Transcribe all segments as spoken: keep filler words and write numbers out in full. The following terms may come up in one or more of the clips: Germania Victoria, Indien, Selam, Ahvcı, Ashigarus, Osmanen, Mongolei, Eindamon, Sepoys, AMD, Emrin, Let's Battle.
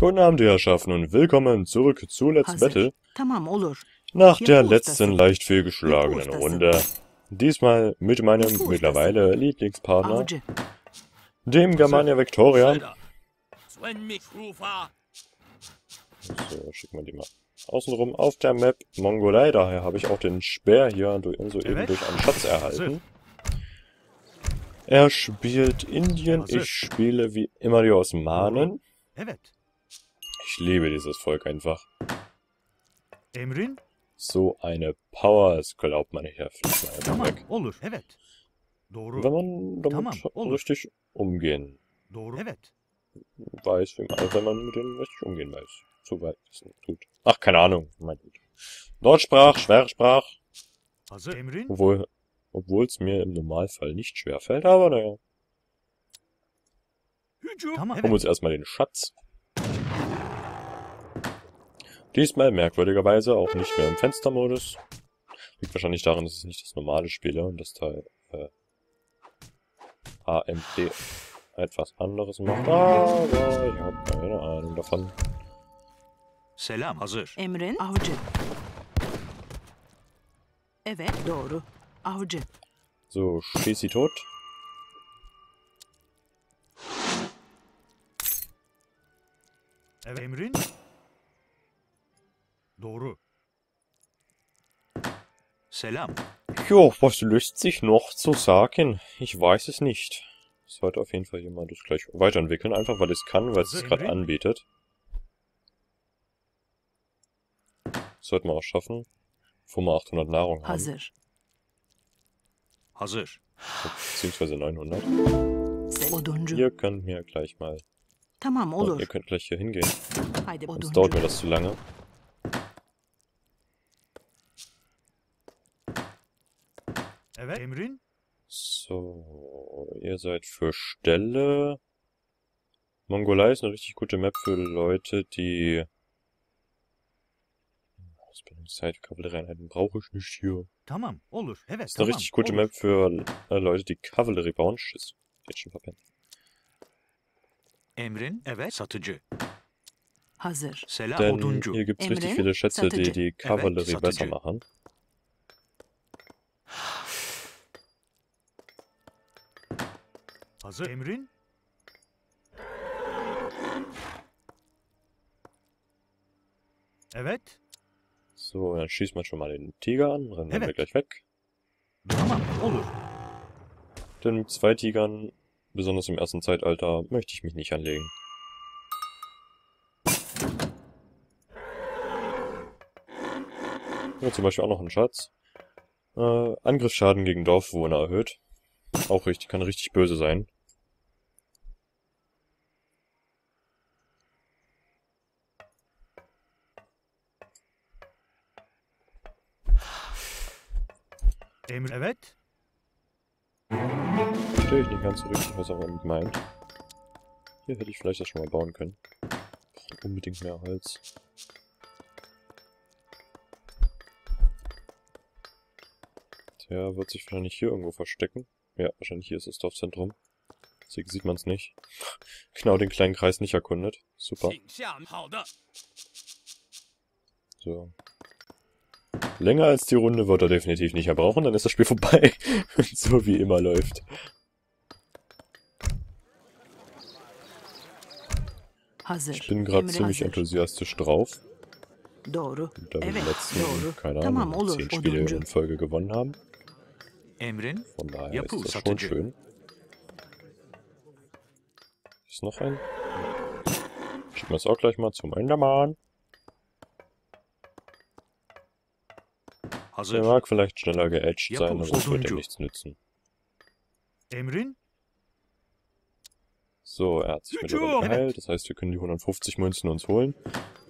Guten Abend, ihr Herrschaften, und willkommen zurück zu Let's Battle. Nach der letzten leicht fehlgeschlagenen Runde. Diesmal mit meinem mittlerweile Lieblingspartner, dem Germania Victoria. So, schicken wir die mal außenrum auf der Map Mongolei. Daher habe ich auch den Speer hier soeben durch einen Schatz erhalten. Er spielt Indien, ich spiele wie immer die Osmanen. Ich liebe dieses Volk einfach. Emrin? So eine Power, das glaubt man nicht, man weg. Wenn man damit richtig umgehen weiß, wie man, also wenn man mit denen richtig umgehen weiß. Zu weit ist nicht gut. Ach, keine Ahnung. Mein Gut. Deutschsprach, Schwersprach. Obwohl, obwohl es mir im Normalfall nicht schwerfällt, aber naja. Holen uns erstmal den Schatz. Diesmal merkwürdigerweise auch nicht mehr im Fenstermodus. Liegt wahrscheinlich daran, dass es nicht das normale Spiel ist und das Teil äh, A M D etwas anderes macht. Aber ich habe keine Ahnung davon. Selam hazır. Emrin Ahvcı. Evet doğru. Ahvcı. So, schieß sie tot. Emrin. Doğru. Selam. Jo, was löst sich noch zu sagen? Ich weiß es nicht. Sollte auf jeden Fall jemand das gleich weiterentwickeln, einfach weil es kann, weil es es gerade anbietet. Sollten wir auch schaffen, bevor wir achthundert Nahrung haben. Hazır. Hazır. Beziehungsweise neunhundert. Ihr könnt mir gleich mal... Tamam, olur. Ihr könnt gleich hier hingehen. Sonst dauert mir das zu lange. So, ihr seid für Ställe. Mongolei ist eine richtig gute Map für Leute, die... Ausbildungszeit, Kavallerieeinheiten brauche ich nicht hier. Tamam, olur. Evet, ist eine tamam, richtig gute olur. Map für äh, Leute, die Kavallerie bauen. Schiss, jetzt schon verpennt. Emrin, evet, satıcı. Hazır. Denn hier gibt es richtig viele Schätze, satıcı. die die Kavallerie evet, besser machen. Hazır. Emrin? Evet. So, dann schießt man schon mal den Tiger an, rennen wir gleich weg. Denn mit zwei Tigern, besonders im ersten Zeitalter, möchte ich mich nicht anlegen. Ja, zum Beispiel auch noch ein Schatz. Äh, Angriffsschaden gegen Dorfbewohner erhöht. Auch richtig, kann richtig böse sein. Verstehe ich nicht ganz so richtig, was er damit meint. Hier hätte ich vielleicht das schon mal bauen können. Braucht unbedingt mehr Holz. Der wird sich wahrscheinlich hier irgendwo verstecken. Ja, wahrscheinlich hier ist das Dorfzentrum. Deswegen sieht man es nicht. Genau, den kleinen Kreis nicht erkundet. Super. So. Länger als die Runde wird er definitiv nicht mehr brauchen, dann ist das Spiel vorbei. So wie immer läuft. Ich bin gerade ziemlich enthusiastisch drauf. Da wir die letzten, keine Ahnung, zehn Spiele in Folge gewonnen haben. Von daher ist das schon schön. Ist noch ein? Schicken wir es auch gleich mal zum Eindamon. Der mag vielleicht schneller geedged sein, aber das wird ihm nichts nützen. So, er hat sich wieder geheilt, das heißt, wir können die hundertfünfzig Münzen uns holen.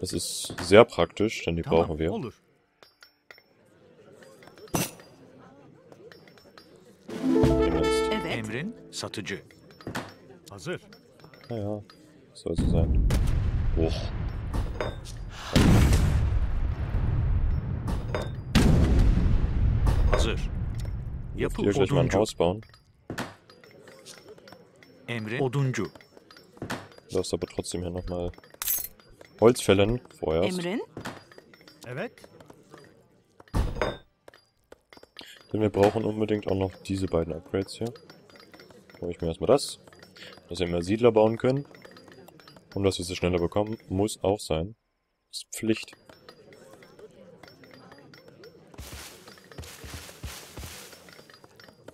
Das ist sehr praktisch, denn die brauchen wir. Naja, soll so sein. Hoch. Hier gleich mal ein Haus bauen. Du darfst aber trotzdem hier nochmal Holz fällen vorerst. Emrin? Denn wir brauchen unbedingt auch noch diese beiden Upgrades hier. Hol ich mir erstmal das. Dass wir mehr Siedler bauen können. Und dass wir sie schneller bekommen, muss auch sein. Das ist Pflicht.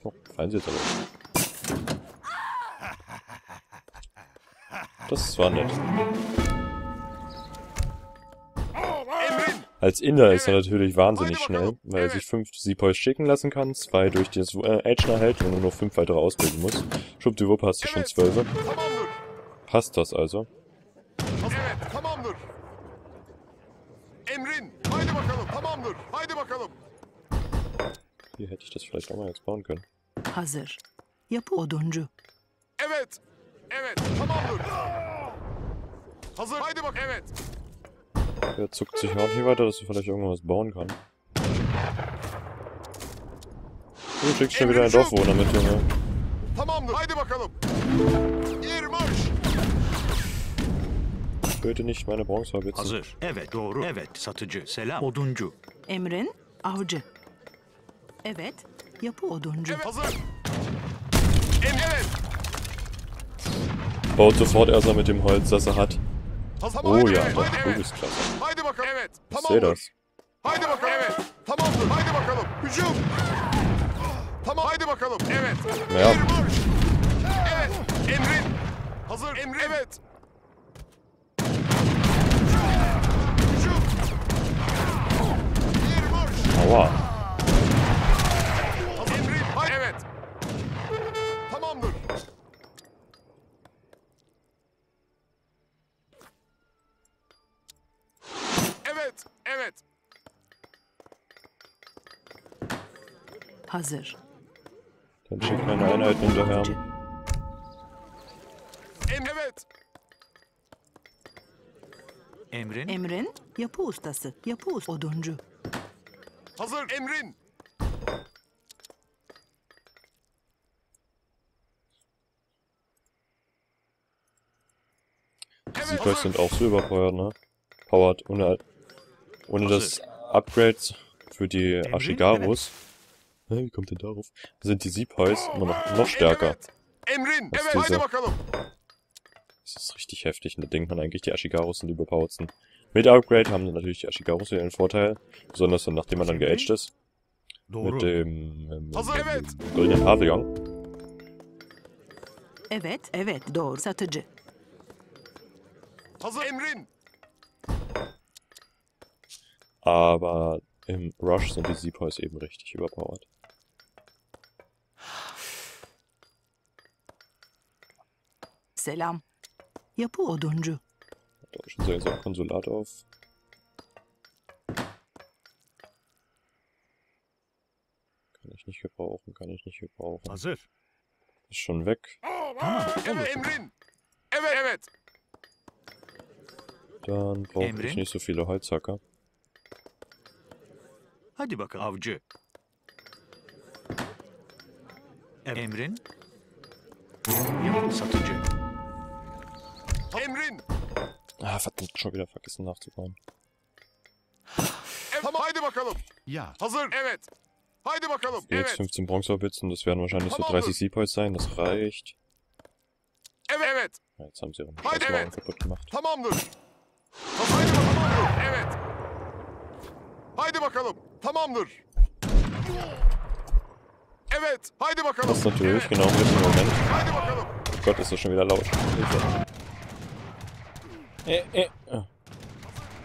Oh, fallen sie jetzt aber. Das war nett. Als Inder ist er natürlich wahnsinnig schnell, weil er sich fünf Sepoys schicken lassen kann, zwei durch das Ätschner hält und nur noch fünf weitere ausbilden muss. Schwuppdiwupp hast du schon zwölf. Passt das also? Hier hätte ich das vielleicht auch mal jetzt bauen können. Der zuckt sich auch hier weiter, dass du vielleicht irgendwas bauen kann. Du schickst schon wieder einen Dorfwohner mit, Junge. Töte nicht meine Bronzehaubitze. Emrin, Ahvcı. Evet, yapı oduncu. Baut sofort erstmal mit dem Holz, das er hat. Oh ja, du bist klasse. Ich seh das. Ja. Aua. Hazır. Dann schick meine Einheit hinterher. Emrin. Emrin, yapı ustası, yapı oduncu. Hazır Emrin. Die Sepoys sind auch so überfeuert, ne? Powered ohne, ohne das Upgrades für die Ashigarus. Wie kommt denn darauf? Sind die Sepoys immer noch, noch stärker als diese. Das ist richtig heftig, und da denkt man eigentlich, die Ashigarus sind überpowered. Mit Upgrade haben dann natürlich die Ashigarus hier einen Vorteil, besonders dann, nachdem man dann geaged ist. Mit dem, ähm, mit dem grünen Pavillon. Evet, evet, doğru satıcı. Aber im Rush sind die Sepoys eben richtig überpowered. Selam. Yapı oduncu. Da ist schon so ein Konsulat auf. Kann ich nicht gebrauchen, kann ich nicht gebrauchen. Was ist? Ist schon weg. Ah, dann brauche ich nicht so viele Holzhacker. Hadi bakalım avcı. Emrin. Yapı satıcı. Emrin. Ah, verdammt, schon wieder vergessen nachzubauen. Tamam, haydi bakalım. Ja. Hazır. Evet. Haydi bakalım. Jetzt fünfzehn Bronzehaubitze, das werden wahrscheinlich so dreißig Sepoys sein, das reicht. Evet. Ja, jetzt haben sie ihren Scheißwagen kaputt gemacht. Tamamdır. Haydi bakalım. Evet. Haydi bakalım. Tamamdır. Evet, haydi bakalım. Das ist natürlich genau im richtigen Moment. Oh Gott, ist das schon wieder laut. Äh, äh. Ah.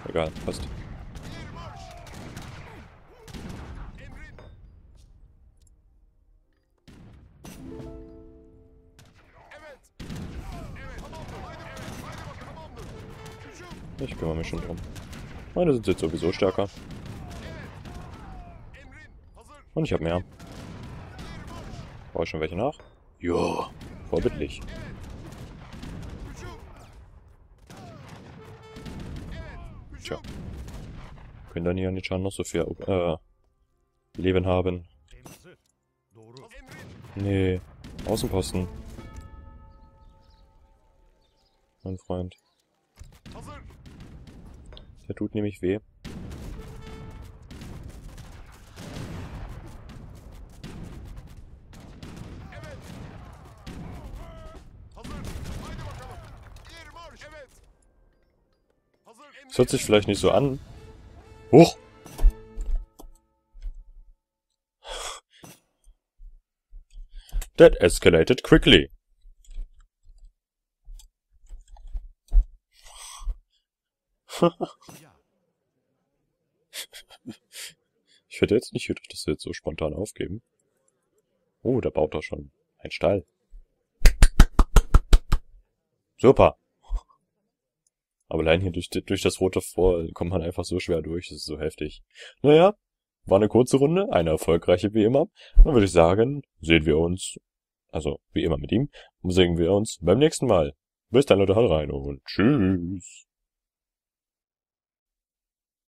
Egal, passt. Ich kümmere mich schon drum. Meine sind jetzt sowieso stärker. Und ich hab mehr. Brauche ich schon welche nach? Joa, vorbildlich. Tja. Können dann hier nicht schon noch so viel äh, Leben haben. Nee, Außenposten. Mein Freund. Der tut nämlich weh. Das hört sich vielleicht nicht so an. Huch! That escalated quickly. Ich hätte jetzt nicht gedacht, dass wir jetzt so spontan aufgeben. Oh, da baut er schon einen Stall. Super. Aber allein hier durch, durch das rote Vor kommt man einfach so schwer durch. Das ist so heftig. Naja, war eine kurze Runde. Eine erfolgreiche wie immer. Dann würde ich sagen, sehen wir uns, also wie immer mit ihm, sehen wir uns beim nächsten Mal. Bis dann, Leute, haut rein und tschüss.